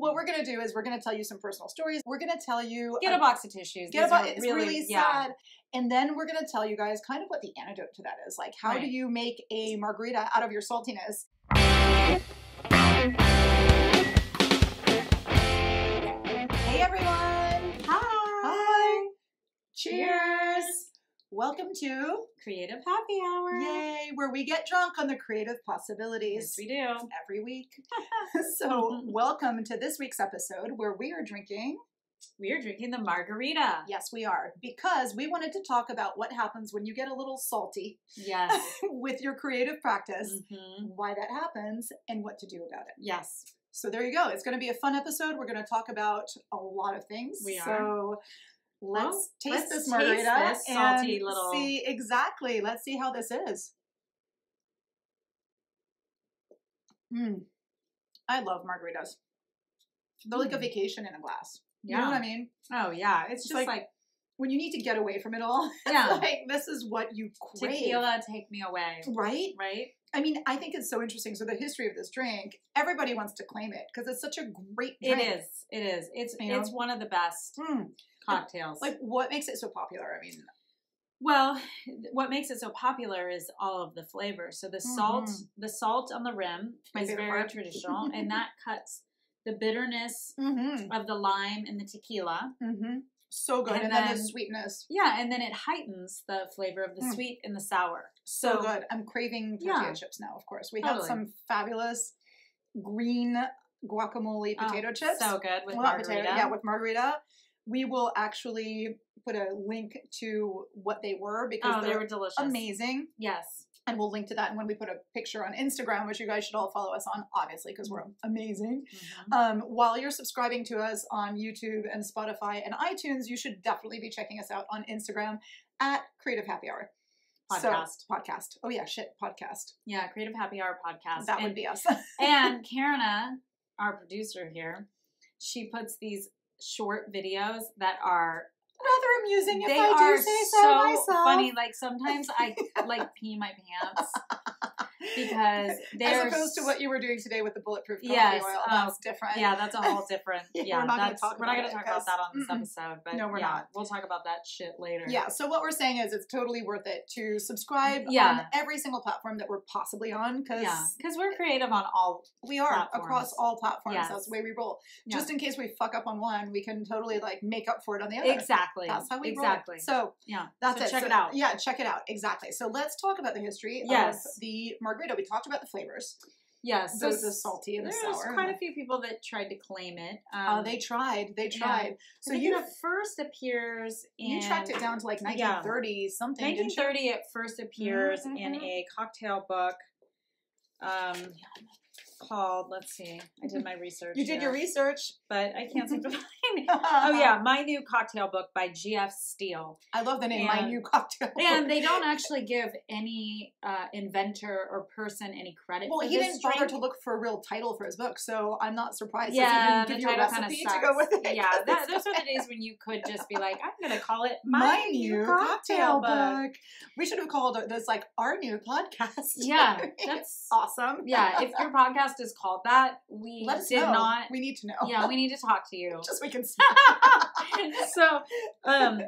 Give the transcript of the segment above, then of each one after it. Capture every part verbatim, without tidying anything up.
what we're going to do is we're going to tell you some personal stories. We're going to tell you... Get a, a box of tissues. Get a box. It's really, really yeah. sad. And then we're going to tell you guys kind of what the antidote to that is. Like, how right. do you make a margarita out of your saltiness? Hey, everyone. Hi. Hi. Cheers. Welcome to Creative Happy Hour. Yay, where we get drunk on the creative possibilities. Yes, we do. Every week. So welcome to this week's episode where we are drinking... We are drinking the margarita. Yes, we are. Because we wanted to talk about what happens when you get a little salty yes. with your creative practice, mm-hmm. why that happens, and what to do about it. Yes. So there you go. It's going to be a fun episode. We're going to talk about a lot of things. We are. So... Let's well, taste let's this margarita taste this salty and little... see exactly. Let's see how this is. Mm. I love margaritas. They're mm. like a vacation in a glass. Yeah. You know what I mean? Oh yeah, it's, it's just like, like when you need to get away from it all. Yeah, like this is what you crave. Tequila, take me away. Right, right. I mean, I think it's so interesting. So the history of this drink, everybody wants to claim it because it's such a great drink. It is. It is. It's you it's know? one of the best mm. cocktails. Like, what makes it so popular? I mean, well, what makes it so popular is all of the flavors. So the mm-hmm. salt, the salt on the rim My is very part. traditional, and that cuts the bitterness mm-hmm. of the lime and the tequila. Mm-hmm. So good. And, and then, then the sweetness. Yeah. And then it heightens the flavor of the mm. sweet and the sour. So, so good. I'm craving tortilla yeah. chips now, of course. We totally. had some fabulous green guacamole potato oh, chips. So good with well, margarita. Potato, yeah, with margarita. We will actually put a link to what they were because oh, they were delicious. Amazing. Yes. And we'll link to that. And when we put a picture on Instagram, which you guys should all follow us on, obviously, because we're amazing. Mm-hmm. Um, while you're subscribing to us on YouTube and Spotify and iTunes, you should definitely be checking us out on Instagram at Creative Happy Hour. Podcast. So, podcast. Oh, yeah. Shit. Podcast. Yeah. Creative Happy Hour podcast. That and, would be us. And Karina, our producer here, she puts these short videos that are rather amusing if they I are do say so, so myself. funny. Like sometimes I like pee my pants because they're as opposed to what you were doing today with the bulletproof coffee yes, oil. Um, that's different. Yeah, that's a whole different. Yeah, yeah we're not going to talk. We're not going to talk about that on this mm-mm. episode. But no, we're yeah, not. We'll talk about that shit later. Yeah. So what we're saying is it's totally worth it to subscribe yeah. on every single platform that we're possibly on because because yeah, we're creative on all. We are platforms. across all platforms. Yes. That's the way we roll. Yeah. Just in case we fuck up on one, we can totally like make up for it on the other. Exactly. That's how we exactly. roll. So yeah, that's so it. Check so, it out. Yeah, check it out. Exactly. So let's talk about the history yes. of the margarita. We talked about the flavors. Yes, yeah, so the salty and the sour. There's quite a few people that tried to claim it. Um, oh, they tried. They tried. Yeah. So you it first appears in you tracked it down to like nineteen thirty yeah. something. nineteen thirty it first appears mm-hmm. in a cocktail book. Um. Called, let's see, I did my research. You did yeah. your research. But I can't seem to find it. Oh yeah, My New Cocktail Book by G F Steele. I love the name, and, My New Cocktail Book. And they don't actually give any uh, inventor or person any credit well, for this Well, he didn't drink. bother to look for a real title for his book, so I'm not surprised yeah, that he didn't give you a recipe to go with it. Yeah, that, those are the days when you could just be like, I'm going to call it My, my New, new Cocktail, cocktail book. book. We should have called this like Our New Podcast. Yeah, that's awesome. Yeah, if your podcast is called that, we Let us did know. not we need to know yeah we need to talk to you just so we can so um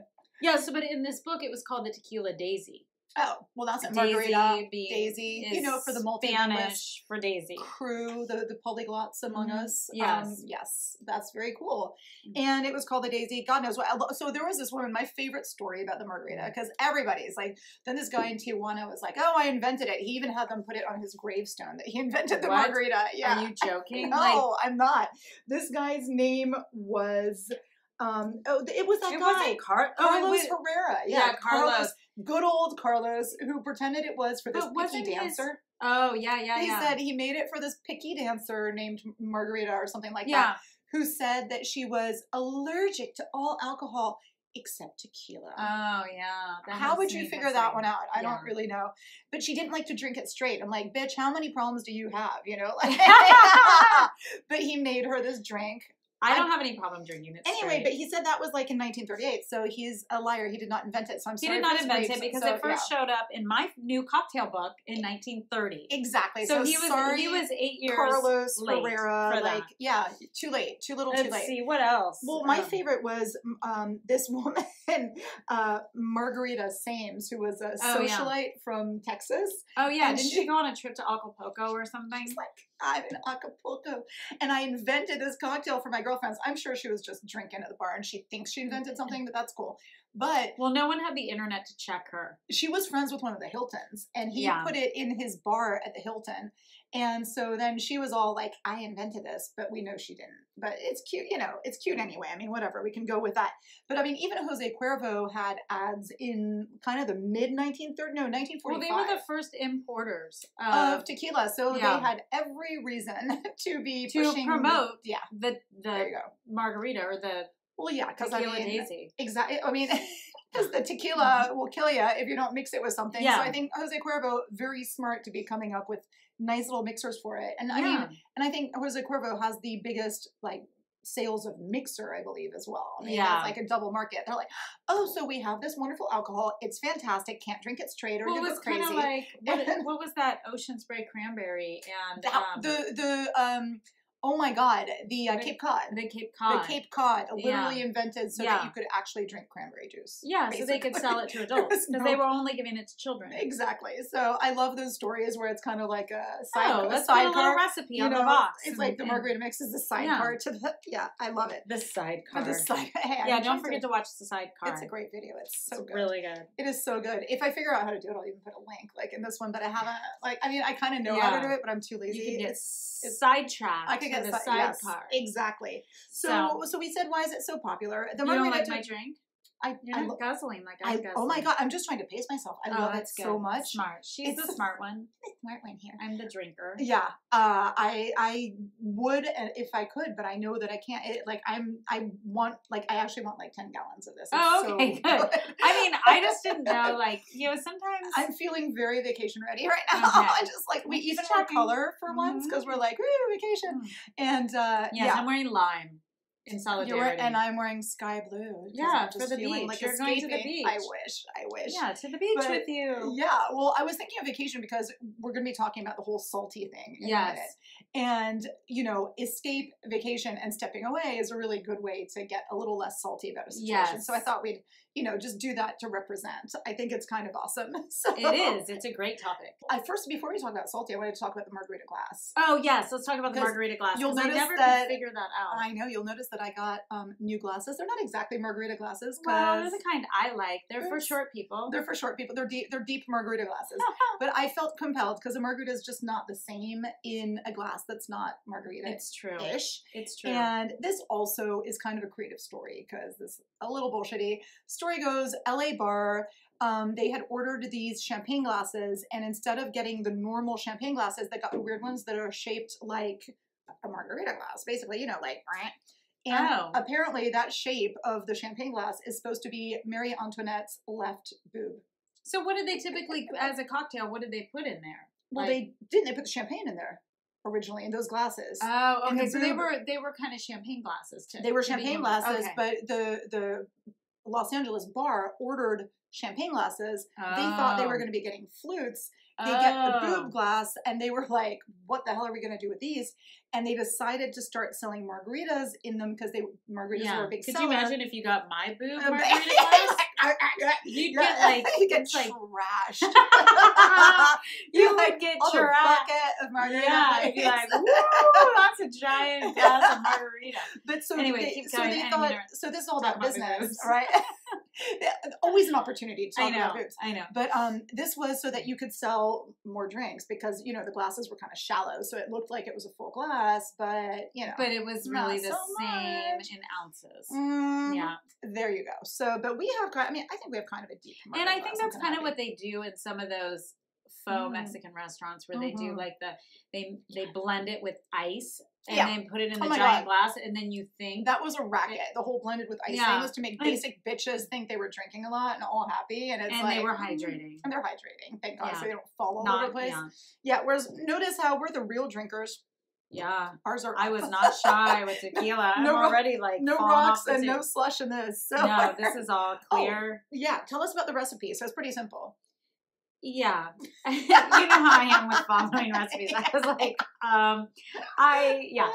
yeah so but in this book it was called the Tequila Daisy. Oh well, that's it. Margarita Daisy, you know, for the multi-Spanish for Daisy crew, the the polyglots among mm-hmm. us. Yes, um, yes, that's very cool. Mm-hmm. And it was called the Daisy. God knows what. So there was this woman. My favorite story about the margarita, because everybody's like, then this guy in Tijuana was like, "Oh, I invented it." He even had them put it on his gravestone that he invented the what? margarita. Yeah, are you joking? No, like, I'm not. This guy's name was. Um, oh, it was that it guy. Wasn't Car Carlos oh, was, Herrera. Yeah, yeah Carlos. Carlos. Good old Carlos, who pretended it was for this oh, picky dancer. His... Oh, yeah, yeah, he yeah. He said he made it for this picky dancer named Margarita or something like yeah. that, who said that she was allergic to all alcohol except tequila. Oh, yeah. How would you figure that one out? I yeah. don't really know. But she didn't like to drink it straight. I'm like, bitch, how many problems do you have? You know? Like, but he made her this drink. I don't have any problem drinking it. Anyway, straight. But he said that was like in nineteen thirty-eight, so he's a liar. He did not invent it. So I'm sorry. He did not invent it because so, it first yeah. showed up in my new cocktail book in nineteen thirty. Exactly. So, so he was sorry, he was eight years Carlos late Herrera, for that. Like yeah, too late, too little, Let's too late. Let's see what else. Well, my um, favorite was um, this woman, uh, Margarita Sames, who was a oh, socialite yeah. from Texas. Oh yeah, and didn't she, she go on a trip to Acapulco or something? She's like, I'm in Acapulco, and I invented this cocktail for my girl. Girlfriends. I'm sure she was just drinking at the bar and she thinks she invented something, but that's cool. But well, no one had the internet to check her. She was friends with one of the Hiltons and he yeah. put it in his bar at the Hilton. And so then she was all like, I invented this, but we know she didn't. But it's cute, you know, it's cute anyway. I mean, whatever, we can go with that. But I mean, even Jose Cuervo had ads in kind of the mid nineteen thirties, no, nineteen forty-five. Well, they were the first importers of, of tequila. So yeah. they had every reason to be to pushing. To promote yeah. the, the margarita or the Well, yeah, because I mean, exactly. I mean, because the tequila will kill you if you don't mix it with something. Yeah. So I think Jose Cuervo, very smart to be coming up with nice little mixers for it. And yeah. I mean, and I think Jose Cuervo has the biggest like sales of mixer, I believe, as well. I mean, yeah, it's like a double market. They're like, oh, so we have this wonderful alcohol. It's fantastic. Can't drink it straight or well, it was crazy. Like, what, what was that Ocean Spray cranberry and that, um, the the um. Oh my God, the uh, Cape Cod. The Cape Cod. The Cape Cod, literally yeah. invented so yeah. that you could actually drink cranberry juice. Yeah, basically. So they could sell it to adults, because no... they were only giving it to children. Exactly. So I love those stories where it's kind of like a sidecar. Oh, that's a little recipe on know, the box. It's like the margarita mix is the sidecar yeah. to the, yeah, I love it. The sidecar. The side, hey, yeah, don't forget to, to watch the sidecar. It's a great video. It's so it's good. really good. It is so good. If I figure out how to do it, I'll even put a link like in this one, but I haven't, like, I mean, I kind of know yeah. how to do it, but I'm too lazy. You can get it's, sidetracked. I could get the sidecar. Yes, exactly. So, so, so we said, why is it so popular? The you don't like my drink? I, You're I, guzzling like I'm I, guzzling. Oh my God, I'm just trying to pace myself. I oh, love it so good. much. Smart. She's it's the, the smart one. The smart one here. I'm the drinker. Yeah. Uh, I I would if I could, but I know that I can't. It, like I'm, I want, like I actually want like ten gallons of this. It's oh, okay, so good. good. I mean, I just didn't know, like, you know, sometimes. I'm feeling very vacation ready right now. Okay. I just like, we, we even have color for mm-hmm. once because we're like, ooh, vacation. Mm-hmm. And uh, yes, yeah. I'm wearing lime. In solidarity. You're, and I'm wearing sky blue. Yeah, I'm just for the beach. Like You're escaping. going to the beach. I wish. I wish. Yeah, to the beach but, with you. Yeah. Well, I was thinking of vacation because we're going to be talking about the whole salty thing in yes. a minute. And, you know, escape, vacation, and stepping away is a really good way to get a little less salty about a situation. Yes. So I thought we'd, you know, just do that to represent. I think it's kind of awesome. So, it is. It's a great topic. Uh, first, before we talk about salty, I wanted to talk about the margarita glass. Oh, yes. Let's talk about the margarita glass. You'll notice I never that, figure that out. I know. You'll notice that I got um, new glasses. They're not exactly margarita glasses. Well, they're the kind I like. They're for short people. They're for short people. They're deep, they're deep margarita glasses. But I felt compelled because a margarita is just not the same in a glass that's not margarita. It's true. Ish. It's true. And this also is kind of a creative story because this is a little bullshitty. Story goes, L A bar, um, they had ordered these champagne glasses, and instead of getting the normal champagne glasses, they got the weird ones that are shaped like a margarita glass, basically, you know, like, right? And oh. apparently that shape of the champagne glass is supposed to be Marie Antoinette's left boob. So what did they typically, as a cocktail, what did they put in there? Well, like, they didn't. They put the champagne in there. Originally in those glasses. Oh, okay. The so they were they were kind of champagne glasses too. They were champagne glasses, okay. but the the Los Angeles bar ordered champagne glasses. Oh. They thought they were going to be getting flutes. They oh. get the boob glass, and they were like, "What the hell are we going to do with these?" And they decided to start selling margaritas in them because they margaritas yeah. were a big seller. Could you imagine if you got my boob margarita glass? You'd get like you get like trashed. You would get trashed. A bucket of margarita. Yeah, you'd be like, "Woo, that's a giant glass of margarita." But so anyway, they, keep so going. They thought, so this is all about business, right? Always an opportunity to talk I know, about boobs. I know. But um, this was so that you could sell more drinks because, you know, the glasses were kind of shallow. So it looked like it was a full glass, but, you know. But it was really the so same much. in ounces. Mm, yeah. There you go. So, but we have, I mean, I think we have kind of a deep. And I think that's kind of what they do in some of those faux mm. Mexican restaurants where mm-hmm. they do like the, they, they blend it with ice. And yeah. then put it in the oh giant God. glass, and then you think that was a racket. The whole blended with ice yeah. thing was to make basic like, bitches think they were drinking a lot and all happy, and it's and like, they were hydrating, and they're hydrating. Thank God, yeah. so they don't fall all Not, over the place. Yeah. yeah. Whereas notice how we're the real drinkers. Yeah. Ours are. I was not shy with tequila. no, I'm already like no rocks and no slush in this. So. No, this is all clear. Oh, yeah. Tell us about the recipe. So it's pretty simple. Yeah. You know how I am with following recipes. I was like, um, I, yeah.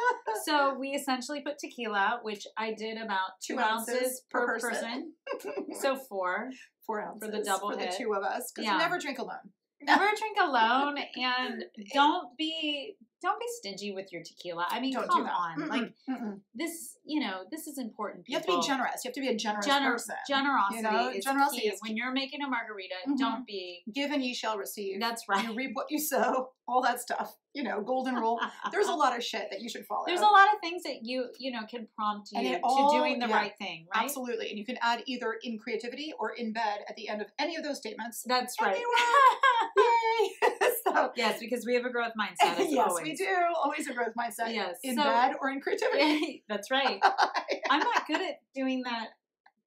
So we essentially put tequila, which I did about two, two ounces, ounces per, per person. person. So four. Four ounces. For the double for hit. For the two of us. Because yeah. you never drink alone. Never drink alone. And don't be, don't be stingy with your tequila. I mean, don't come on. Mm-mm, like mm-mm. this, you know, this is important. People. You have to be generous. You have to be a generous Gener- person. Generosity, you know? is, generosity key. is key. When you're making a margarita, mm-hmm. don't be. Give and ye shall receive. That's right. You reap what you sow. All that stuff. You know, golden rule. There's a lot of shit that you should follow. There's a lot of things that you, you know, can prompt you all, to doing the yeah, right thing, right? Absolutely. And you can add either in creativity or in bed at the end of any of those statements. That's right. Yay! So, yes, because we have a growth mindset. As yes, always. we do. Always a growth mindset. Yes, in so, bed or in creativity. That's right. yeah. I'm not good at doing that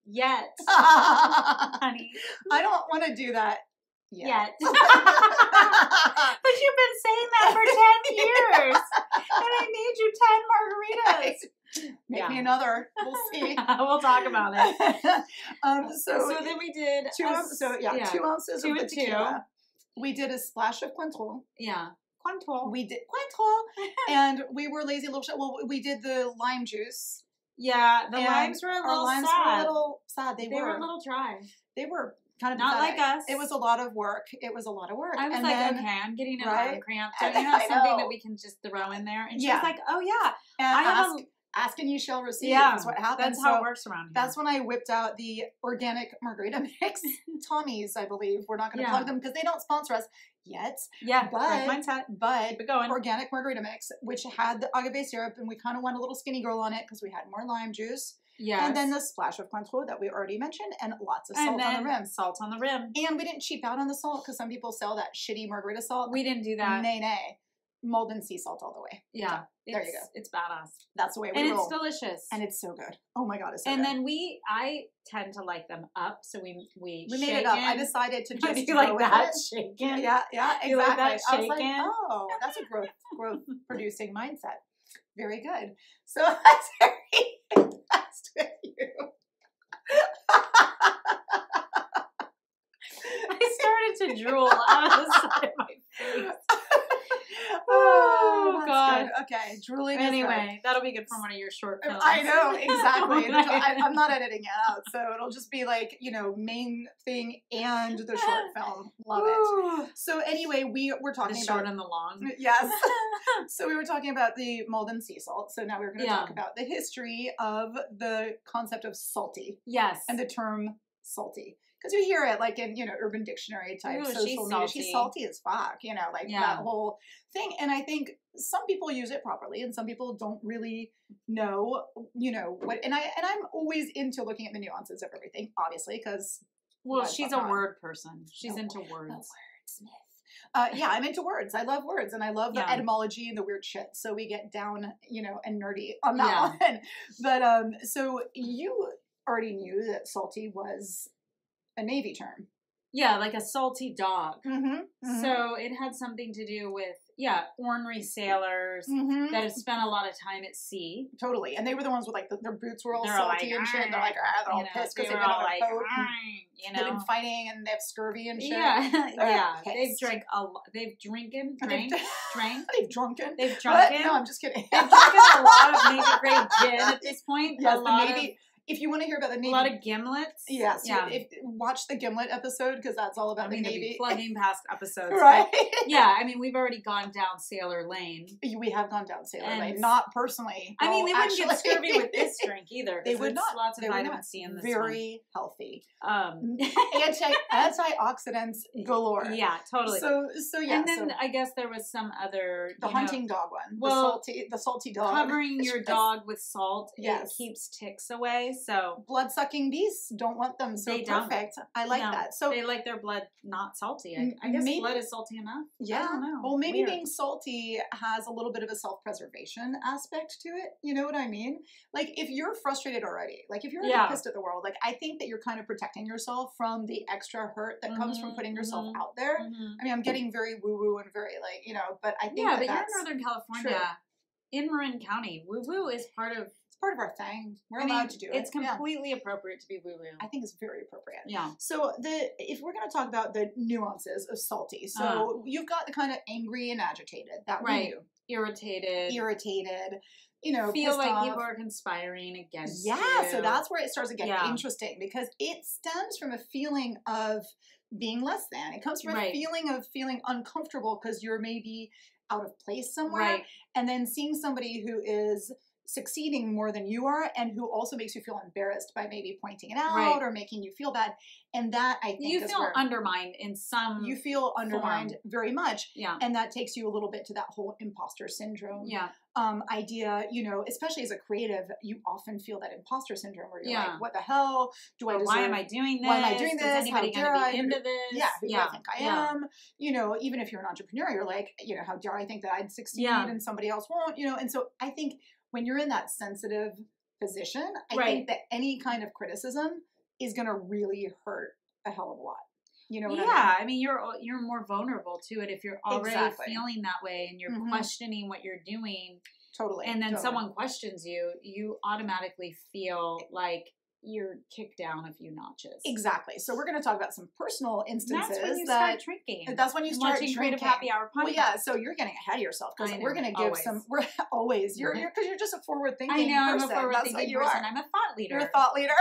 yet, honey. I don't want to do that yet. yet. But you've been saying that for ten years, and I made you ten margaritas. Right. Make yeah. me another. We'll see. We'll talk about it. um, so, so then we did two. A, so yeah, yeah, two ounces two of the tequila. Two. We did a splash of Cointreau. Yeah. Cointreau. We did Cointreau. And we were lazy little shit. Well, we did the lime juice. Yeah. The limes were a little limes sad. Were a little sad. They, they were, were a little dry. They were kind of Not pathetic. like us. It was a lot of work. It was a lot of work. I was and like, then, okay, I'm getting a right? of cramp. Do you have something that we can just throw in there? And she yeah. was like, oh, yeah. And I have ask, a... Ask and you shall receive. Yeah, that's what happens. That's how so it works around here. That's when I whipped out the organic margarita mix. Tommy's, I believe. We're not going to yeah. plug them because they don't sponsor us yet. Yeah, but, but organic margarita mix, which had the agave syrup, and we kind of went a little skinny girl on it because we had more lime juice. Yeah, and then the splash of Cointreau that we already mentioned, and lots of salt on the rim. Salt on the rim. And we didn't cheap out on the salt because some people sell that shitty margarita salt. We didn't do that. Nay, nay. Maldon sea salt all the way. Yeah. So, there you go. It's badass. That's the way we and roll. And it's delicious. And it's so good. Oh my God, it's so and good. And then we, I tend to like them up, so we we We made it up. In. I decided to just do like that shaken. Yeah, yeah, exactly. You like that shaken? I was like, oh, that's a growth, growth producing mindset. Very good. So that's very impressed with you. I started to drool out of the side of my face. Oh, oh God. Good. Okay, drooling. Anyway, is that'll be good for one of your short films. I know, exactly. I, I'm not editing it out, so it'll just be like, you know, main thing and the short film. Love Ooh. it. So anyway, we were talking the about... The short and the long. Yes. So we were talking about the Maldon sea salt. So now we're going to yeah. talk about the history of the concept of salty. Yes. And the term salty. Because you hear it like in, you know, Urban Dictionary type Ooh, social she's media. Salty. She's salty as fuck, you know, like yeah. that whole thing. And I think some people use it properly and some people don't really know, you know, what. And, I, and I'm always into looking at the nuances of everything, obviously, because. Well, she's a on. word person. She's no, into words. Wordsmith. Uh, yeah, I'm into words. I love words and I love the yeah. etymology and the weird shit. So we get down, you know, and nerdy on that yeah. one. But um, so you already knew that salty was a Navy term. Yeah, like a salty dog. Mm-hmm, mm-hmm. So it had something to do with, yeah, ornery sailors mm-hmm. that have spent a lot of time at sea. Totally. And they were the ones with like, the, their boots were all they're salty all like, and shit. And they're like, ah, they're all know, pissed because they they've been on a like, boat. You know? They've been fighting and they have scurvy and shit. Yeah, yeah. They've drank a lot. They've drinking, drank, drank. They've drunken. They've drunken. What? No, I'm just kidding. They've drunken a lot of Navy grade gin at this point. Yes, a lot the Navy... Of, If you want to hear about the Navy. A lot of gimlets. Yes. Yeah. If, watch the gimlet episode because that's all about I mean, the Navy. Plugging past episodes. Right. Yeah. I mean, we've already gone down Sailor Lane. We have gone down Sailor and Lane. Not personally. I well, mean, they actually. wouldn't get scurvy with this drink either. They would not. Lots of they vitamin C in this Very one. healthy. Um, anti Antioxidants galore. Yeah, totally. So, so yeah. And then so, I guess there was some other. The hunting know, dog one. Well, the salty, the salty dog. Covering your dog with salt. Yes. It keeps ticks away. So blood-sucking beasts don't want them. So they perfect. Don't. I like no, that. So they like their blood not salty. I, I guess maybe, blood is salty enough. Yeah. I don't know. Well, maybe Weird. being salty has a little bit of a self-preservation aspect to it. You know what I mean? Like if you're frustrated already, like if you're yeah. pissed at the world, like I think that you're kind of protecting yourself from the extra hurt that mm-hmm, comes from putting yourself mm-hmm, out there. Mm-hmm. I mean, I'm getting very woo-woo and very like, you know, but I think yeah, that but that's you're in Northern California. True. in Marin County, woo-woo is part of... It's part of our thing. We're I allowed mean, to do it. It's completely yeah. appropriate to be woo-woo. I think it's very appropriate. Yeah. So the if we're going to talk about the nuances of salty, so uh, you've got the kind of angry and agitated. That right. Woo-woo. Irritated. Irritated. You know, feel like off. people are conspiring against yeah, you. Yeah, so that's where it starts getting yeah. interesting, because it stems from a feeling of being less than. It comes from right. a feeling of feeling uncomfortable because you're maybe out of place somewhere, right. and then seeing somebody who is succeeding more than you are and who also makes you feel embarrassed by maybe pointing it out right. or making you feel bad. And that, I think, you is feel where undermined in some You feel undermined form. very much. Yeah. And that takes you a little bit to that whole imposter syndrome yeah. um, idea, you know, especially as a creative, you often feel that imposter syndrome where you're yeah. like, what the hell? Do or I deserve? Why am I doing this? Why am I doing this? Is anybody going to be into this? Yeah. Who yeah. do I think I yeah. am? You know, even if you're an entrepreneur, you're like, you know, how dare I think that I'd succeed yeah. and somebody else won't, you know? And so I think when you're in that sensitive position, I right. think that any kind of criticism is going to really hurt a hell of a lot. You know what yeah, I mean? Yeah, I mean, you're you're more vulnerable to it if you're already exactly. feeling that way and you're mm-hmm. questioning what you're doing. Totally. And then totally. someone questions you, you automatically feel like you're kicked down a few notches. Exactly. So we're going to talk about some personal instances. That's when you that, start drinking. That's when you start watching drinking. Creative Happy Hour podcast. Well, yeah. So you're getting ahead of yourself because we're going to give always. some. We're always you're because you're, you're just a forward thinking. I know person. I'm a forward that's thinking person. Are. I'm a thought leader. You're a thought leader.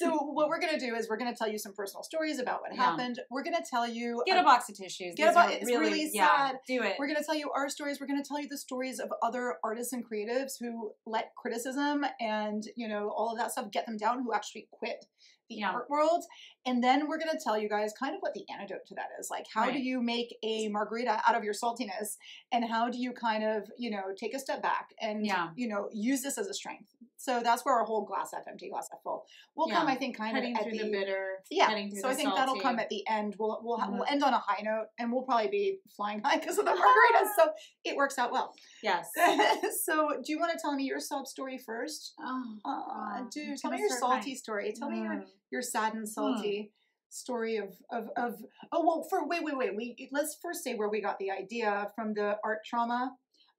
So what we're going to do is we're going to tell you some personal stories about what yeah. happened. We're going to tell you get a, a box of tissues. Get These a box. It's really, really sad. Yeah, do it. We're going to tell you our stories. We're going to tell you the stories of other artists and creatives who let criticism and you know, all of that stuff, get them down, who actually quit the yeah. art world. And then we're going to tell you guys kind of what the antidote to that is. Like, how right. do you make a margarita out of your saltiness? And how do you kind of, you know, take a step back and, yeah. you know, use this as a strength? So that's where our whole glass half empty, glass half full will yeah. come, I think, kind heading of at through the, the bitter. Yeah. So I think salty. that'll come at the end. We'll, we'll, mm-hmm. we'll end on a high note, and we'll probably be flying high because of the margaritas. So it works out well. Yes. So do you want to tell me your sob story first? Oh, uh, dude, tell me your salty high. story. Tell mm. me your, your sad and salty mm. story of, of, of, oh, well, for, wait, wait, wait. We, let's first say where we got the idea from the art trauma.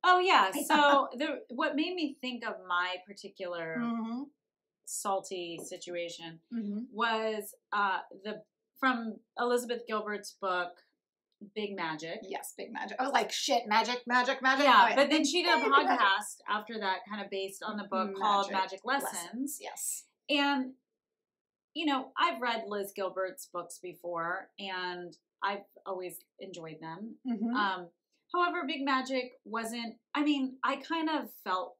Oh yeah, so the, what made me think of my particular mm-hmm. salty situation mm-hmm. was uh, the from Elizabeth Gilbert's book, Big Magic. Yes, Big Magic. I was like, shit, magic, magic, magic. Yeah, oh, but then she did a podcast magic. after that, kind of based on the book magic called Magic Lessons. Lessons. Yes. And, you know, I've read Liz Gilbert's books before, and I've always enjoyed them. Mm-hmm. Um However, Big Magic wasn't, I mean, I kind of felt,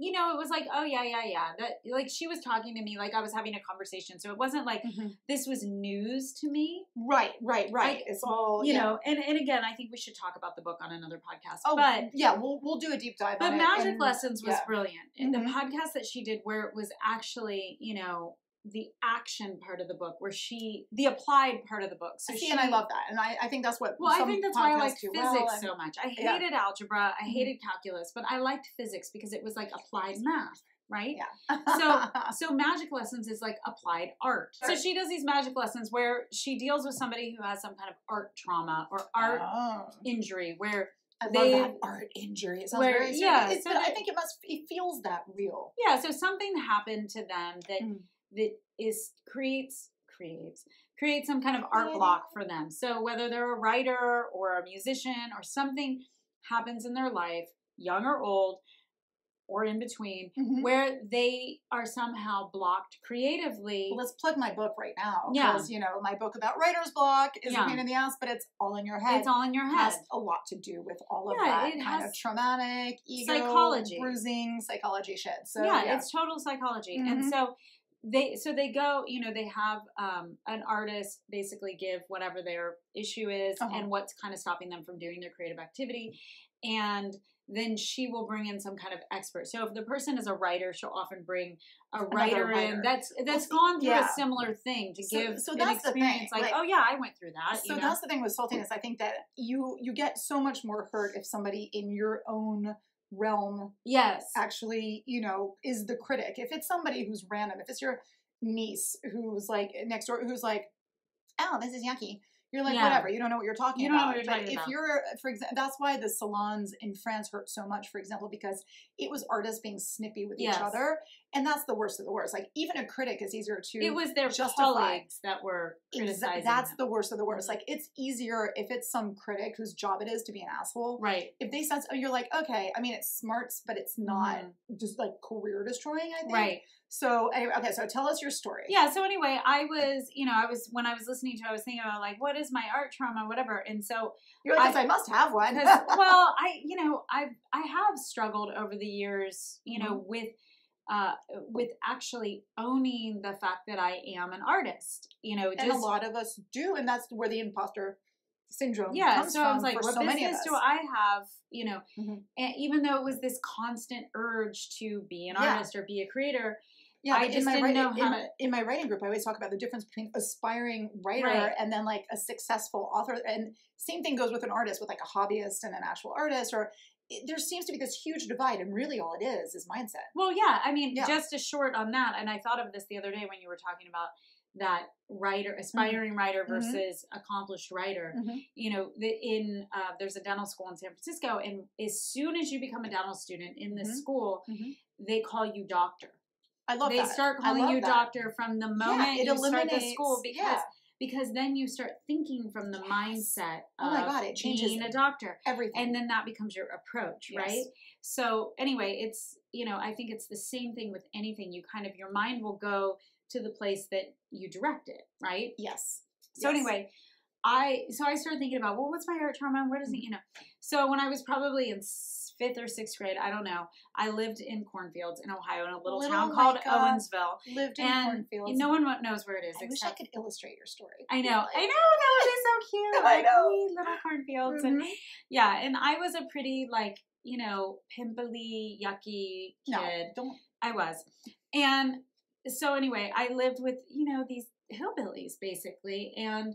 you know, it was like, oh, yeah, yeah, yeah. That, like, she was talking to me like I was having a conversation. So it wasn't like mm-hmm. this was news to me. Right, right, right. I, it's all, you yeah. know, and, and again, I think we should talk about the book on another podcast. Oh, but, yeah, we'll we'll do a deep dive but on Magic it. But Magic Lessons was yeah. brilliant. Mm-hmm. The podcast that she did where it was actually, you know, the action part of the book where she, the applied part of the book. So See, she, and I love that. And I, I think that's what Well, I think that's why I liked physics well, and, so much. I hated yeah. algebra. I hated mm-hmm. calculus, but I liked physics because it was like applied math, right? Yeah. so, so Magic Lessons is like applied art. Sure. So she does these magic lessons where she deals with somebody who has some kind of art trauma or art oh. injury where I love they, that art injury. It sounds where, very yeah, so but that, I think it must, it feels that real. Yeah. So something happened to them that, mm. that is creates creates creates some kind of art block for them. So whether they're a writer or a musician or something happens in their life, young or old or in between, mm-hmm. where they are somehow blocked creatively. Well, let's plug my book right now. Yeah. You know, my book about writer's block is yeah. a pain in the ass, but it's all in your head. It's all in your head. It has a lot to do with all of yeah, that it kind has of traumatic, ego, psychology. bruising, psychology shit. So Yeah, yeah. it's total psychology. Mm-hmm. And so They, so they go, you know, they have um, an artist basically give whatever their issue is uh-huh. and what's kind of stopping them from doing their creative activity. And then she will bring in some kind of expert. So if the person is a writer, she'll often bring a Another writer in that's that's well, gone through yeah. a similar thing to so, give so that's an experience the thing. Like, like, oh yeah, I went through that. So you know? That's the thing with saltiness. I think that you you get so much more hurt if somebody in your own realm yes actually you know is the critic. If it's somebody who's random, if it's your niece who's like next door who's like, oh, this is yucky, You're like, yeah. whatever. You don't know what you're talking you don't about. Know what you're talking if about. you're, for example, that's why the salons in France hurt so much, for example, because it was artists being snippy with yes. each other. And that's the worst of the worst. Like, even a critic is easier to justify. It was their justify. colleagues that were criticizing Exa That's them. the worst of the worst. Like, it's easier if it's some critic whose job it is to be an asshole. Right. If they sense, oh, you're like, okay, I mean, it's smarts, but it's not mm-hmm. just, like, career destroying, I think. Right. So, anyway, okay, so tell us your story. Yeah, so anyway, I was, you know, I was, when I was listening to it, I was thinking about, like, what is my art trauma, whatever, and so. You're like, I, I must have one. Well, I, you know, I've, I have struggled over the years, you know, mm-hmm. with, Uh, with actually owning the fact that I am an artist, you know, just, and a lot of us do, and that's where the imposter syndrome yeah, comes so from. Yeah, so I was like, what so business do I have, you know? Mm-hmm. And even though it was this constant urge to be an yeah. artist or be a creator, yeah, I just in my didn't writing, know how in, to, in my writing group, I always talk about the difference between aspiring writer right. and then like a successful author, and same thing goes with an artist, with like a hobbyist and an actual artist, or. It, there seems to be this huge divide, and really all it is is mindset. Well, yeah, I mean, yeah. just as short on that, and I thought of this the other day when you were talking about that writer, aspiring mm-hmm. writer versus mm-hmm. accomplished writer. Mm-hmm. You know, the, in uh, there's a dental school in San Francisco, and as soon as you become a dental student in this mm-hmm. school, mm-hmm. they call you doctor. I love they that. They start calling you that. doctor from the moment yeah, you start the school because... Yeah. Because then you start thinking from the yes. mindset of oh my God, it changes being a doctor. Everything. And then that becomes your approach, yes. right? So anyway, it's, you know, I think it's the same thing with anything. You kind of, your mind will go to the place that you direct it, right? Yes. So yes. anyway, I, so I started thinking about, well, what's my art trauma? Where does it, you know? So when I was probably in fifth or sixth grade, I don't know, I lived in cornfields in Ohio in a little, little town like called Owensville. Lived in and cornfields. No one knows where it is. I wish I could illustrate your story. I know. Like, I know. That would be so cute. I know. Little cornfields. Mm-hmm. And, yeah. And I was a pretty, like, you know, pimply, yucky kid. No, don't. I was. And so anyway, I lived with, you know, these hillbillies basically and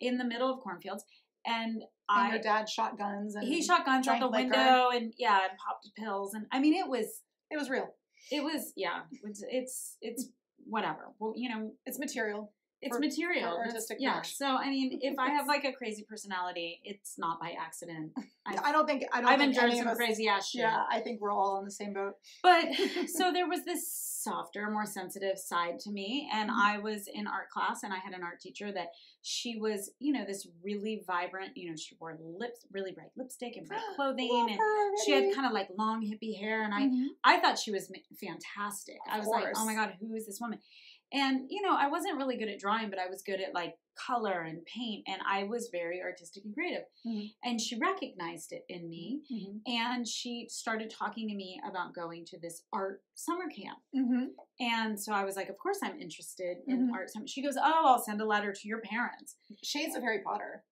in the middle of cornfields. And, and I, your dad shot guns. And he shot guns out the liquor. window, and yeah, and popped pills, and I mean, it was it was real. It was yeah. It's it's, it's whatever. Well, you know, it's material. It's for, material. For artistic yeah. Work. So I mean, if I have like a crazy personality, it's not by accident. I've, I don't think I don't. I've think endured any some crazy ass shit. Yeah, I think we're all on the same boat. But so there was this softer, more sensitive side to me, and mm-hmm. I was in art class, and I had an art teacher that she was, you know, this really vibrant. You know, she wore lips, really bright lipstick and bright clothing, and she had kind of like long hippie hair, and I, mm-hmm. I thought she was fantastic. Of I was course. like, oh my God, who is this woman? And, you know, I wasn't really good at drawing, but I was good at, like, color and paint, and I was very artistic and creative. Mm-hmm. And she recognized it in me, mm-hmm. and she started talking to me about going to this art summer camp. Mm-hmm. And so I was like, of course I'm interested in mm-hmm. art summer. She goes, oh, I'll send a letter to your parents. Shades of Harry Potter.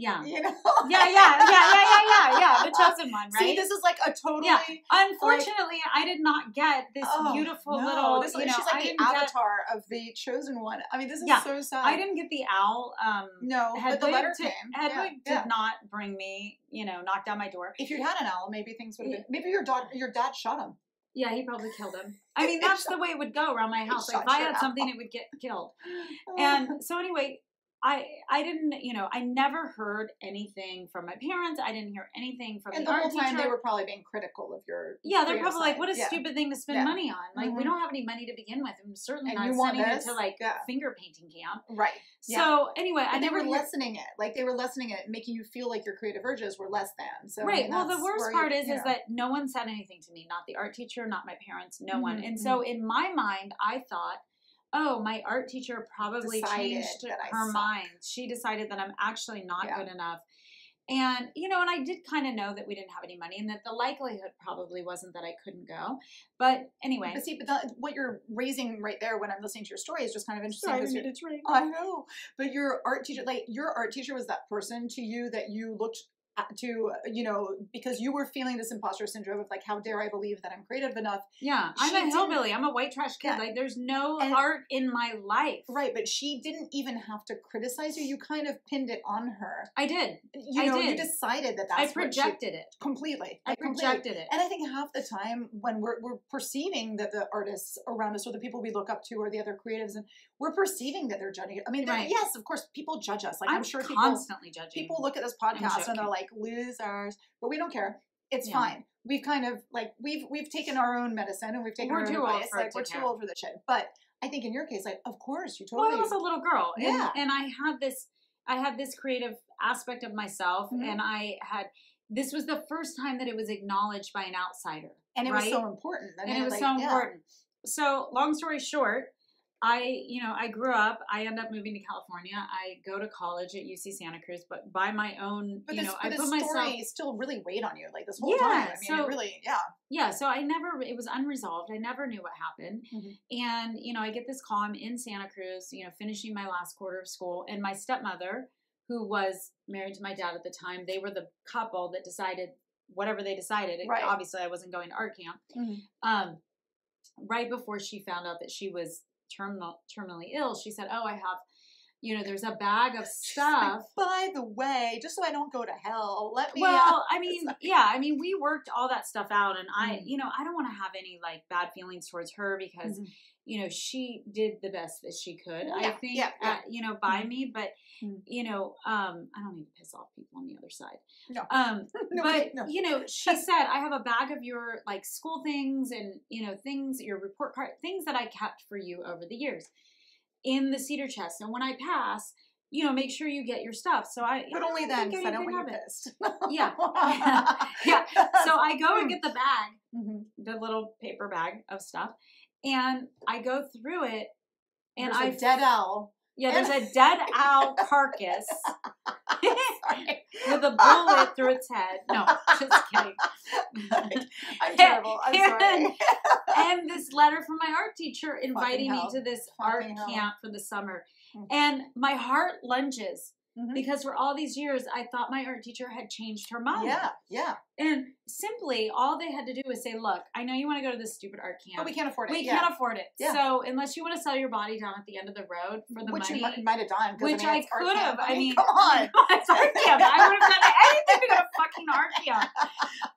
Yeah. You know? yeah, yeah, yeah, yeah, yeah, yeah, yeah. The chosen one, right? See, this is like a totally. Yeah. Unfortunately, like, I did not get this oh, beautiful no. little. This, you know, she's like I the avatar get, of the chosen one. I mean, this is yeah. so sad. I didn't get the owl. Um, no, Hedwig, but the letter came. Hedwig yeah, did yeah. not bring me. You know, knock down my door. If you had an owl, maybe things would have been. Maybe your dad, your dad shot him. Yeah, he probably killed him. I mean, that's the way it would go around my house. Like, if I had something, owl. It would get killed. And so, anyway. I, I didn't, you know, I never heard anything from my parents. I didn't hear anything from and the art teacher. And the whole time they were probably being critical of your Yeah, they're probably like, what a yeah. stupid thing to spend yeah. money on. Like, mm-hmm. we don't have any money to begin with. I'm certainly and not sending it to, like, yeah. finger painting camp. Right. Yeah. So, anyway, but I they never... they were lessening it. Like, they were lessening it, making you feel like your creative urges were less than. So, right. I mean, well, the worst part you, is, you know. is that no one said anything to me. Not the art teacher, not my parents, no mm-hmm. one. And mm-hmm. so, in my mind, I thought... oh, my art teacher probably changed her mind. She decided that I'm actually not yeah. good enough. And, you know, and I did kind of know that we didn't have any money and that the likelihood probably wasn't that I couldn't go. But anyway. But see, but the, what you're raising right there when I'm listening to your story is just kind of interesting. Sorry, you're, I know. But your art teacher, like your art teacher was that person to you that you looked to, you know, because you were feeling this imposter syndrome of like, how dare I believe that I'm creative enough. Yeah. She I'm a hillbilly. I'm a white trash kid. Yeah. Like there's no and, art in my life. Right. But she didn't even have to criticize you. You kind of pinned it on her. I did. You I know, did. You decided that that's I projected she, it. Completely. I like, projected completely. it. And I think half the time when we're, we're perceiving that the artists around us or the people we look up to or the other creatives, and we're perceiving that they're judging. I mean, right. yes, of course, people judge us. Like I'm, I'm sure constantly people, judging. people look at this podcast and they're like, losers, but we don't care. It's yeah. fine. We've kind of like we've we've taken our own medicine and we've taken we're our own advice. Like we're too old for this shit. But I think in your case, like of course you totally. Well, I was a little girl, yeah, and, and I had this I had this creative aspect of myself, mm-hmm. and I had this was the first time that it was acknowledged by an outsider, and it right? was so important, I mean, and it was like, so important. Yeah. So long story short, I, you know, I grew up, I end up moving to California. I go to college at U C Santa Cruz, but by my own, but you this, know, but I put story myself still really weighed on you like this whole yeah, time. I mean, so, it really, yeah. Yeah. So I never, it was unresolved. I never knew what happened. Mm-hmm. And, you know, I get this call. I'm in Santa Cruz, you know, finishing my last quarter of school, and my stepmother, who was married to my dad at the time, they were the couple that decided whatever they decided. Right. Obviously I wasn't going to art camp. Mm-hmm. Um, right before she found out that she was terminal terminally ill, she said, oh, I have, you know, there's a bag of stuff. Like, by the way, just so I don't go to hell, let me. Well, I mean, yeah, I mean, we worked all that stuff out, and I, mm-hmm. you know, I don't want to have any like bad feelings towards her because, mm-hmm. you know, she did the best that she could, yeah, I think, yeah, yeah. Uh, you know, by mm-hmm. me, but, mm-hmm. you know, um, I don't need to piss off people on the other side. No. Um, no, but, no. you know, she said, I have a bag of your like school things and, you know, things, your report card, things that I kept for you over the years in the cedar chest. And when I pass, you know, make sure you get your stuff. So I, but only then, because I don't want you pissed. Yeah. Yeah. So I go and get the bag, mm-hmm. the little paper bag of stuff. And I go through it, and there's I a dead owl. Yeah, there's a dead owl carcass with a bullet through its head. No, just kidding. Like, I'm terrible. I'm and, sorry. And this letter from my art teacher inviting me to this Fucking art hell. camp for the summer, mm-hmm. and my heart lunges. Mm-hmm. Because for all these years, I thought my art teacher had changed her mind. Yeah, yeah. And simply, all they had to do was say, look, I know you want to go to this stupid art camp. But we can't afford it. We yeah. can't afford it. Yeah. So unless you want to sell your body down at the end of the road for the which money. Which you might have done. Which I, mean, I could have. I mean, come on. It's art camp. I would have done anything to go to fucking art camp.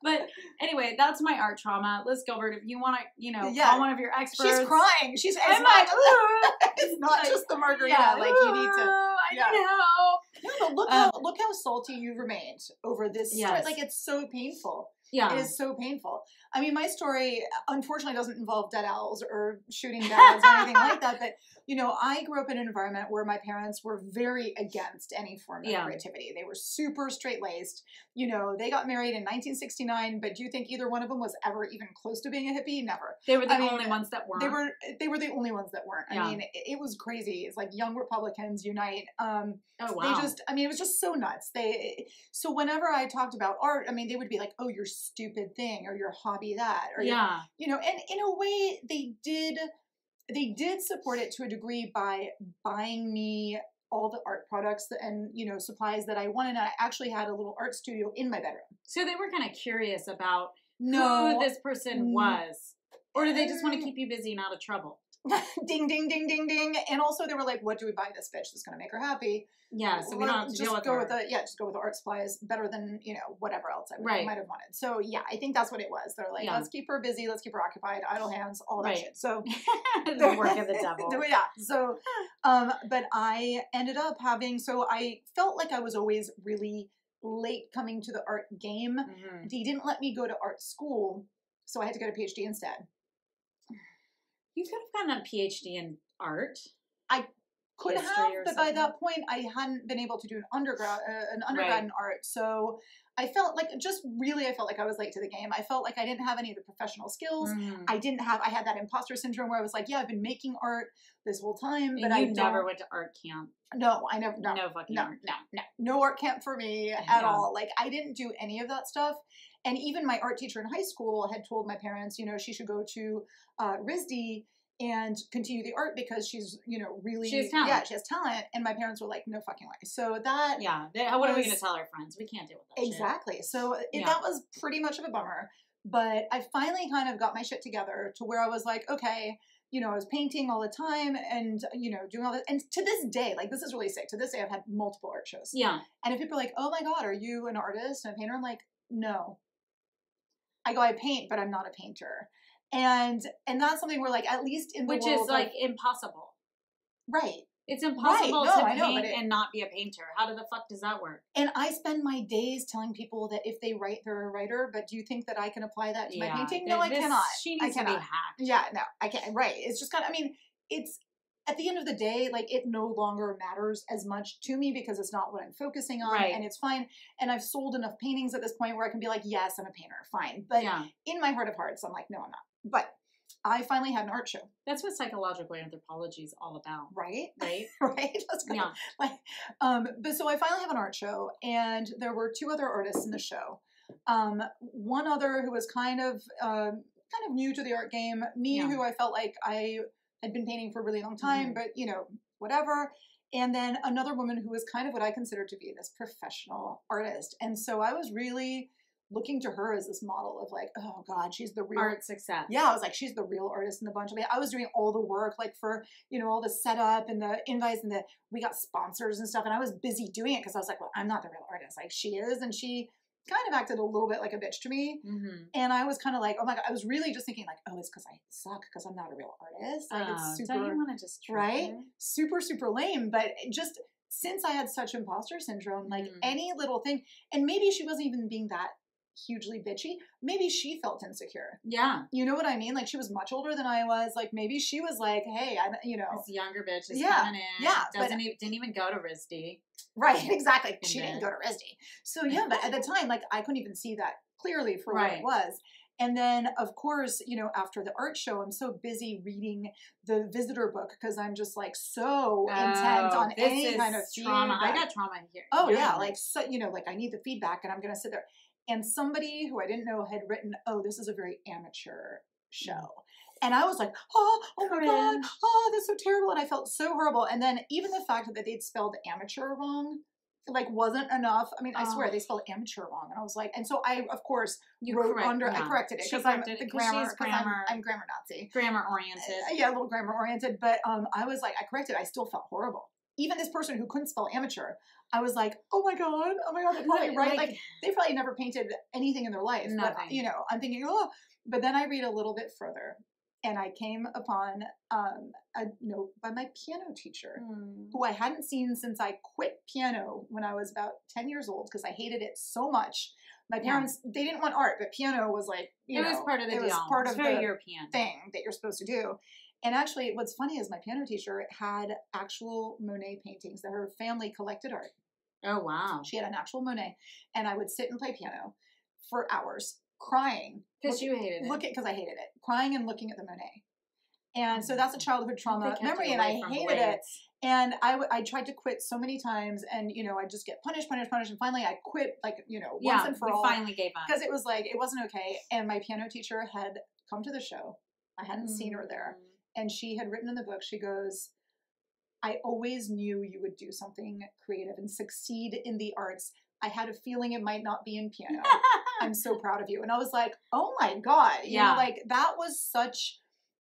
But anyway, that's my art trauma. Liz Gilbert, if you want to, you know, yeah. call one of your experts. She's crying. She's I'm not, like, it's not like, just the margarita. Yeah, like you need to. I yeah. need help. No, but look um, how look how salty you remained over this yes. story. Like, it's so painful. Yeah. It is so painful. I mean, my story, unfortunately, doesn't involve dead owls or shooting dead owls or anything like that. But, you know, I grew up in an environment where my parents were very against any form of yeah. creativity. They were super straight-laced. You know, they got married in nineteen sixty-nine, but do you think either one of them was ever even close to being a hippie? Never. They were the I mean, only ones that weren't. They were They were the only ones that weren't. Yeah. I mean, it, it was crazy. It's like young Republicans unite. Um, oh, wow. They just, I mean, it was just so nuts. They So whenever I talked about art, I mean, they would be like, oh, you're so stupid thing or your hobby that or yeah you know, and in a way they did they did support it to a degree by buying me all the art products and, you know, supplies that I wanted. I actually had a little art studio in my bedroom, so they were kind of curious about no, who this person was, or do they just want to keep you busy and out of trouble? Ding, ding, ding, ding, ding. And also they were like, what do we buy this bitch that's going to make her happy? Yeah, so we don't have to deal with it. Yeah, just go with the art supplies. Better than, you know, whatever else I right. might have wanted. So, yeah, I think that's what it was. They're like, yeah. let's keep her busy. Let's keep her occupied. Idle hands, all that right. shit. So the work of the devil. Yeah. So, um, but I ended up having, so I felt like I was always really late coming to the art game. Mm-hmm. They didn't let me go to art school, so I had to go to P H D instead. You could have gotten a P H D in art. I could have, but something. By that point, I hadn't been able to do an undergrad, uh, an undergrad right. in art. So I felt like, just really, I felt like I was late to the game. I felt like I didn't have any of the professional skills. Mm. I didn't have, I had that imposter syndrome where I was like, yeah, I've been making art this whole time, but and you I never don't. went to art camp. No, I never, no, no, fucking no, art. no, no, no art camp for me at no. all. Like, I didn't do any of that stuff. And even my art teacher in high school had told my parents, you know, she should go to uh, R I S D and continue the art because she's, you know, really, she has talent. yeah, she has talent. And my parents were like, no fucking way. So that, yeah, they, what was, are we going to tell our friends? We can't deal with that. Exactly. Shit. So it, yeah. that was pretty much of a bummer. But I finally kind of got my shit together to where I was like, okay, you know, I was painting all the time and, you know, doing all this. And to this day, like, this is really sick. To this day, I've had multiple art shows. Yeah. And if people are like, oh my God, are you an artist and a painter? I'm like, no. I go, I paint, but I'm not a painter. And, and that's something where, like, at least in the Which world. Which is, like, like, impossible. Right. It's impossible right. no, to I paint know, it, and not be a painter. How do the fuck does that work? And I spend my days telling people that if they write, they're a writer. But do you think that I can apply that to yeah. my painting? No, this, I cannot. She needs I cannot. to be hacked. Yeah, no, I can't. Right. It's just kind of, I mean, it's, at the end of the day, like, it no longer matters as much to me because it's not what I'm focusing on. Right. And it's fine. And I've sold enough paintings at this point where I can be like, yes, I'm a painter. Fine. But yeah. in my heart of hearts, I'm like, no, I'm not. But I finally had an art show. That's what psychological anthropology is all about. Right? Right? right? Let's go. Yeah. Like, um, but so I finally have an art show, and there were two other artists in the show. Um, one other who was kind of uh, kind of new to the art game. Me, yeah. who I felt like I had been painting for a really long time, mm-hmm. but, you know, whatever. And then another woman who was kind of what I consider to be this professional artist. And so I was really looking to her as this model of like, oh God, she's the real art success. Yeah. I was like, she's the real artist in the bunch. I mean, I was doing all the work, like for, you know, all the setup and the invites and the, we got sponsors and stuff. And I was busy doing it. Cause I was like, well, I'm not the real artist. Like she is. And she kind of acted a little bit like a bitch to me. Mm-hmm. And I was kind of like, oh my God, I was really just thinking like, oh, it's cause I suck. Cause I'm not a real artist. Like oh, it's super, don't you wanna just try? Right? Super, super lame, but just since I had such imposter syndrome, like mm-hmm. any little thing, and maybe she wasn't even being that hugely bitchy. Maybe she felt insecure. Yeah. You know what I mean? Like she was much older than I was. Like maybe she was like, hey, I, you know. This younger bitch is yeah, coming in. Yeah. Doesn't even, didn't even go to R I S D. Right. Exactly. She didn't go to R I S D. So yeah, but at the time, like I couldn't even see that clearly for right. what it was. And then of course, you know, after the art show, I'm so busy reading the visitor book because I'm just like so oh, intent on this any is kind of trauma. Feedback. I got trauma here. Oh yeah. yeah. Like, so, you know, like I need the feedback and I'm going to sit there. And somebody who I didn't know had written, oh, this is a very amateur show. And I was like, oh, oh my God, oh, that's so terrible. And I felt so horrible. And then even the fact that they'd spelled amateur wrong, like wasn't enough. I mean, I oh. swear they spelled amateur wrong. And I was like, and so I, of course, you wrote correct, under, yeah. I corrected it because I'm the grammar, grammar I'm, I'm grammar Nazi. Grammar oriented. Uh, yeah, a little grammar oriented. But um, I was like, I corrected. I still felt horrible. Even this person who couldn't spell amateur, I was like, oh my God, oh my God, they're probably right. Like, like they probably never painted anything in their life. Nothing. But, you know, I'm thinking, oh, but then I read a little bit further and I came upon um, a note by my piano teacher mm. who I hadn't seen since I quit piano when I was about ten years old because I hated it so much. My parents, yeah. they didn't want art, but piano was like, you it know. It was part of the deal. It was part of the European thing that you're supposed to do. And actually, what's funny is my piano teacher had actual Monet paintings that her family collected art. Oh, wow. She had an actual Monet. And I would sit and play piano for hours, crying. Because you hated look it. Because I hated it. Crying and looking at the Monet. And so that's a childhood trauma memory, and I hated it. And I, w I tried to quit so many times, and, you know, I just get punished, punished, punished. And finally I quit, like, you know, once yeah, and for all. Yeah, finally gave up. Because it was like, it wasn't okay. And my piano teacher had come to the show. I hadn't mm. seen her there. And she had written in the book, she goes, I always knew you would do something creative and succeed in the arts. I had a feeling it might not be in piano. I'm so proud of you. And I was like, oh my God. You yeah. know, like that was such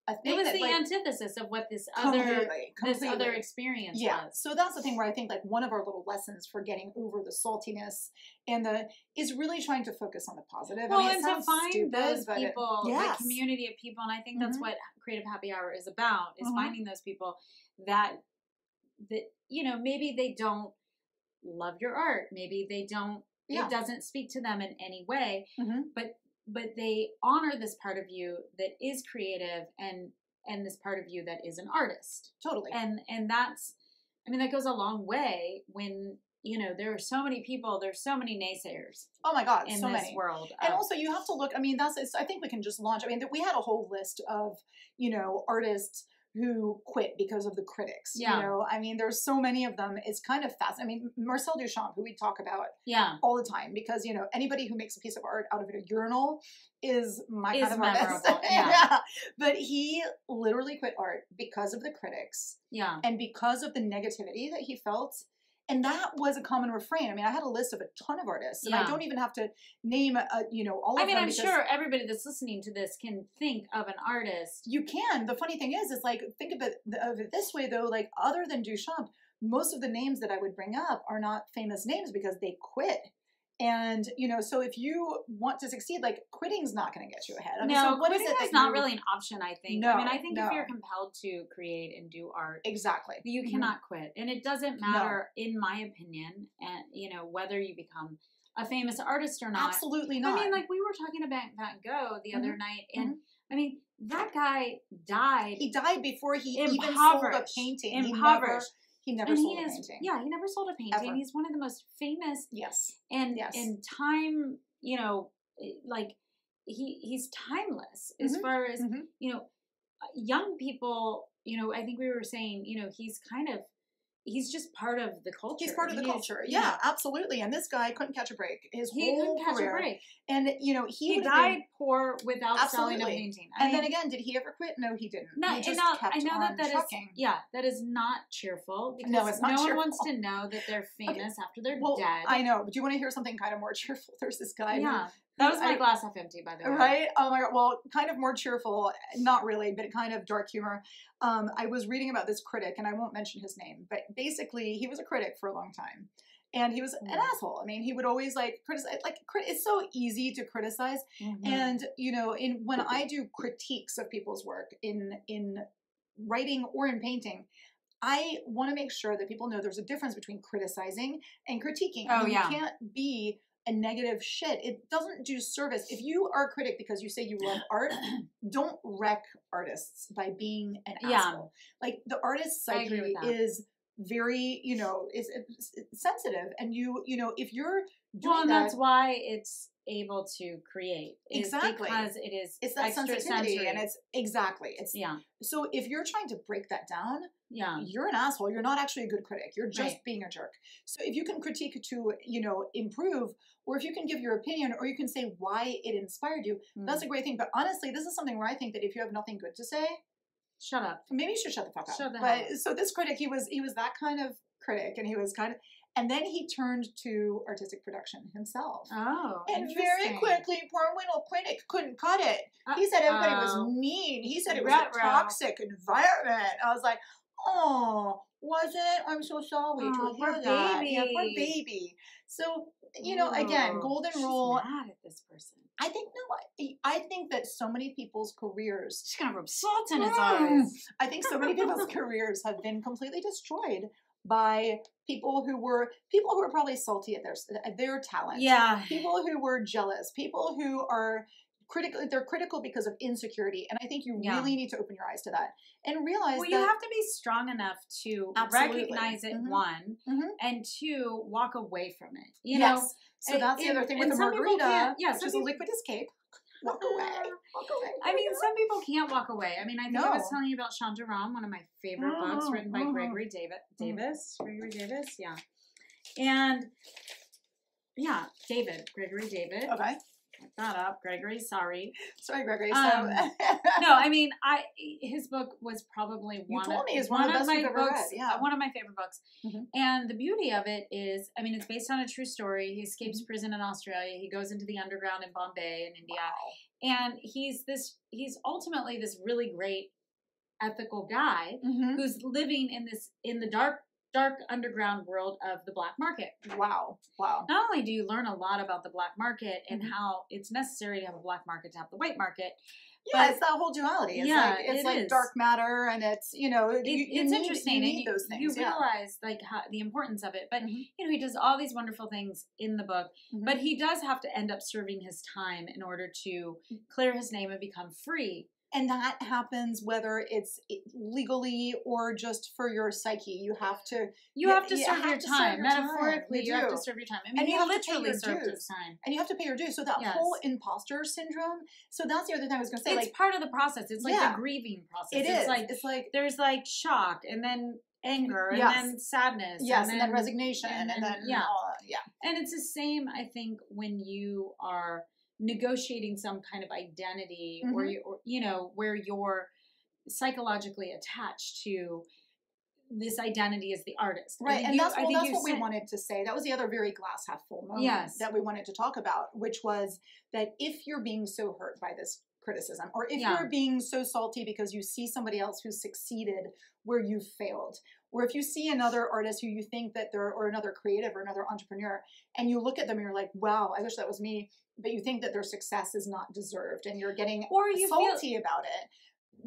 a thing. It was that, the like, antithesis of what this completely, other completely. this other experience yeah. was. So that's the thing where I think like one of our little lessons for getting over the saltiness and the is really trying to focus on the positive. Well, I mean, and to find stupid, those people, it, yes. the community of people, and I think that's mm-hmm. what Creative Happy Hour is about, is mm-hmm. finding those people that, that, you know, maybe they don't love your art. Maybe they don't, yeah. it doesn't speak to them in any way, mm-hmm. but, but they honor this part of you that is creative and, and this part of you that is an artist. Totally. And, and that's, I mean, that goes a long way when, you know, there are so many people, there's so many naysayers. Oh my God, in so this many. world. And also you have to look, I mean, that's, it's, I think we can just launch, I mean, we had a whole list of, you know, artists who quit because of the critics. Yeah. You know, I mean, there's so many of them. It's kind of fast. I mean, Marcel Duchamp, who we talk about yeah. all the time, because, you know, anybody who makes a piece of art out of a urinal is my is kind of memorable. Yeah. yeah. But he literally quit art because of the critics. Yeah. And because of the negativity that he felt. And that was a common refrain. I mean, I had a list of a ton of artists, and yeah. I don't even have to name, a, you know, all of them. I mean, them I'm sure everybody that's listening to this can think of an artist. You can. The funny thing is, is like, think of it, of it this way, though. Like, other than Duchamp, most of the names that I would bring up are not famous names because they quit. And, you know, so if you want to succeed, like, quitting's not going to get you ahead. I mean, no, so what quitting is, it that is not you... really an option, I think. No, I mean, I think no. if you're compelled to create and do art. Exactly. You cannot mm-hmm. quit. And it doesn't matter, no. in my opinion, and you know, whether you become a famous artist or not. Absolutely not. I mean, like, we were talking about Van Gogh the mm-hmm. other night, and, mm-hmm. I mean, that guy died. He died before he even sold a painting. Impoverished. He He never and sold he a is, painting. Yeah, he never sold a painting. Ever. He's one of the most famous. Yes. And yes. and time, you know, like he he's timeless mm-hmm. as far as, mm-hmm. you know, young people, you know, I think we were saying, you know, he's kind of, he's just part of the culture. He's part of the he's, culture. Yeah, yeah, absolutely. And this guy couldn't catch a break. His he whole couldn't catch career. a break. And, you know, he, he died been, poor without absolutely. selling a painting. I and mean, then again, did he ever quit? No, he didn't. No, he just not, kept I know on that that trucking. Is, yeah, that is not cheerful. Because no, it's not no cheerful. one wants to know that they're famous okay. after they're well, dead. I know. But do you want to hear something kind of more cheerful? There's this guy. Yeah. Who, That was my I, glass half empty, by the way. Right? Oh my God. Well, kind of more cheerful, not really, but kind of dark humor. Um, I was reading about this critic, and I won't mention his name, but basically he was a critic for a long time. And he was mm-hmm. an asshole. I mean, he would always like criticize, like crit- it's so easy to criticize. Mm-hmm. And, you know, in when I do critiques of people's work in, in writing or in painting, I want to make sure that people know there's a difference between criticizing and critiquing. Oh, I mean, yeah. You can't be a negative shit. It doesn't do service. If you are a critic because you say you love art, don't wreck artists by being an yeah. asshole. Like, the artist's psyche is very, you know, is, is sensitive, and you, you know, if you're doing well, and that, that's why it's able to create exactly because it is it's that sensitivity, and it's exactly it's yeah. So if you're trying to break that down, yeah, you're an asshole. You're not actually a good critic. You're just right. being a jerk. So if you can critique to, you know, improve, or if you can give your opinion, or you can say why it inspired you, mm. that's a great thing. But honestly, this is something where I think that if you have nothing good to say, shut up. Maybe you should shut the fuck up. Shut the hell up. But so this critic, he was he was that kind of critic, and he was kind of. And then he turned to artistic production himself. Oh, and very quickly, poor little critic couldn't cut it. Uh, he said everybody uh, was mean. He said it was a toxic route. environment. I was like, oh, was it? I'm so sorry oh, to hear poor that. Baby. Yeah, poor baby. So, you know, Whoa, again, golden she's rule. Mad at this person. I think no. I, I think that so many people's careers. She's gonna rub salt in his eyes. I think so many people's careers have been completely destroyed by people who were people who are probably salty at their at their talent. Yeah. People who were jealous. People who are critical. They're critical because of insecurity. And I think you yeah. really need to open your eyes to that and realize. Well, that you have to be strong enough to absolutely. recognize it. Mm-hmm. One mm-hmm. and two, walk away from it. You yes. know. So and, that's the and, other thing with the margarita, yeah, which is a liquid escape. Walk away. Walk away. I mean, some people can't walk away. I mean, I think no. I was telling you about Chandra Rahn, one of my favorite oh, books written by oh. Gregory Davis. Davis. Gregory Davis, yeah. And, yeah, David. Gregory David. Okay. Look that up. Gregory, sorry. Sorry, Gregory. So. Um, no, I mean, I his book was probably one you told of, me one, one of, the best of my ever books. Read. Yeah. One of my favorite books. Mm-hmm. And the beauty of it is, I mean, it's based on a true story. He escapes mm-hmm. prison in Australia. He goes into the underground in Bombay in India. Wow. And he's this he's ultimately this really great ethical guy mm-hmm. who's living in this in the dark dark underground world of the black market. Wow. Wow. Not only do you learn a lot about the black market and mm-hmm. how it's necessary to have a black market to have the white market. Yeah, but it's that whole duality. It's yeah, like, it's it like is. dark matter, and it's, you know, it, you, you it's need, interesting. You need those things. You yeah. realize like how, the importance of it, but mm-hmm. you know, he does all these wonderful things in the book, mm-hmm. but he does have to end up serving his time in order to clear his name and become free And that happens whether it's legally or just for your psyche. You have to you, you have to serve you your time. Metaphorically, you have to serve your time. I mean, and you, you have literally served your time. And you have to pay your dues. So that yes. whole imposter syndrome. So that's the other thing I was going to say. It's like, part of the process. It's like yeah. the grieving process. It is. It's like, it's like there's like shock and then anger yes. and then sadness. Yes, and then, and then resignation and, and, and then yeah. Uh, yeah. And it's the same, I think, when you are negotiating some kind of identity mm-hmm. or, you, or, you know, where you're psychologically attached to this identity as the artist. Right. And, and you, that's, well, that's what said. we wanted to say. That was the other very glass half full moment yes. that we wanted to talk about, which was that if you're being so hurt by this criticism, or if yeah. you're being so salty because you see somebody else who succeeded where you failed, or if you see another artist who you think that they're, or another creative or another entrepreneur, and you look at them and you're like, wow, I wish that was me, but you think that their success is not deserved and you're getting or you salty feel about it,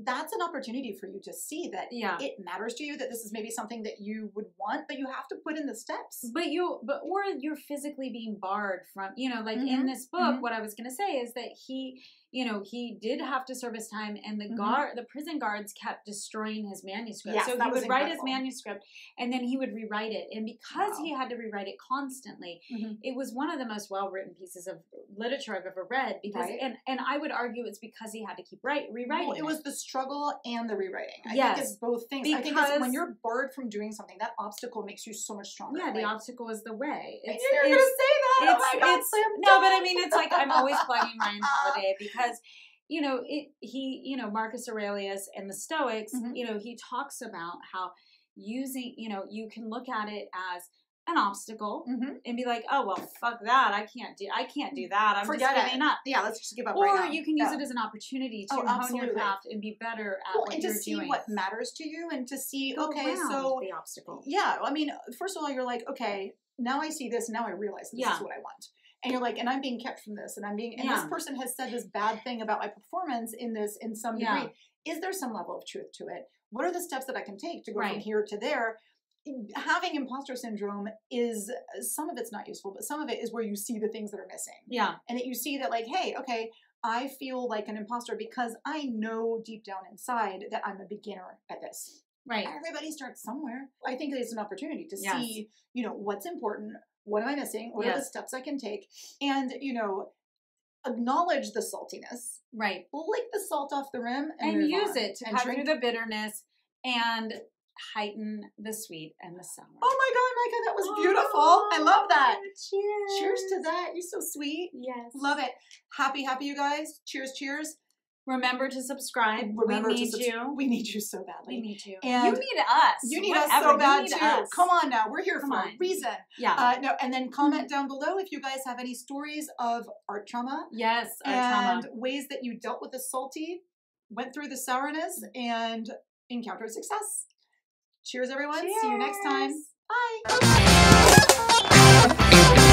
that's an opportunity for you to see that yeah. it matters to you, that this is maybe something that you would want, but you have to put in the steps. But you, but or you're physically being barred from, you know, like mm-hmm. in this book, mm-hmm. what I was going to say is that he, you know, he did have to serve his time, and the mm-hmm. guard, the prison guards kept destroying his manuscript. Yes, so he would write his manuscript and then he would rewrite it. And because wow. he had to rewrite it constantly, mm-hmm. it was one of the most well-written pieces of literature I've ever read because, right. and, and I would argue it's because he had to keep right, rewriting well, it. It was the struggle and the rewriting. I yes. think it's both things. Because I think it's when you're barred from doing something, that obstacle makes you so much stronger. Yeah, the like, obstacle is the way. It's, you're going to say that. It's, oh my God, Sam, no, but I mean, it's like I'm always plugging Ryan Holiday because, you know, it, he, you know, Marcus Aurelius and the Stoics, mm-hmm. you know, he talks about how using, you know, you can look at it as an obstacle mm-hmm. and be like, oh, well, fuck that. I can't do, I can't do that. I'm Forget just giving it. up. Yeah. Let's just give up. Or right now. you can use yeah. it as an opportunity to oh, hone absolutely. your craft and be better at well, what you're doing. And to see doing. what matters to you and to see, Go okay, so the obstacle. Yeah. I mean, first of all, you're like, okay, now I see this. Now I realize this yeah. is what I want. And you're like, and I'm being kept from this, and I'm being, and yeah. this person has said this bad thing about my performance in this, in some yeah. degree. Is there some level of truth to it? What are the steps that I can take to go right. from here to there? Having imposter syndrome is, some of it's not useful, but some of it is where you see the things that are missing. Yeah. And that you see that like, hey, okay, I feel like an imposter because I know deep down inside that I'm a beginner at this. Right. Everybody starts somewhere. I think that it's an opportunity to yes. see, you know, what's important. What am I missing? What yes. are the steps I can take? And, you know, acknowledge the saltiness. Right. Lick the salt off the rim. And, and use on. it to and cut drink. through the bitterness and heighten the sweet and the sour. Oh my God, Micah, that was oh, beautiful. I love that. Cheers. Cheers to that. You're so sweet. Yes. Love it. Happy, happy, you guys. Cheers, cheers. Remember to subscribe. Remember we need to you. We need you so badly. We need you. And you need us. You need Whatever. us so bad too. Us. Come on now. We're here Come for on. a reason. Yeah. Uh, no, and then comment down below if you guys have any stories of art trauma. Yes, art and trauma. Ways that you dealt with the salty, went through the sourness, and encountered success. Cheers, everyone. Cheers. See you next time. Bye.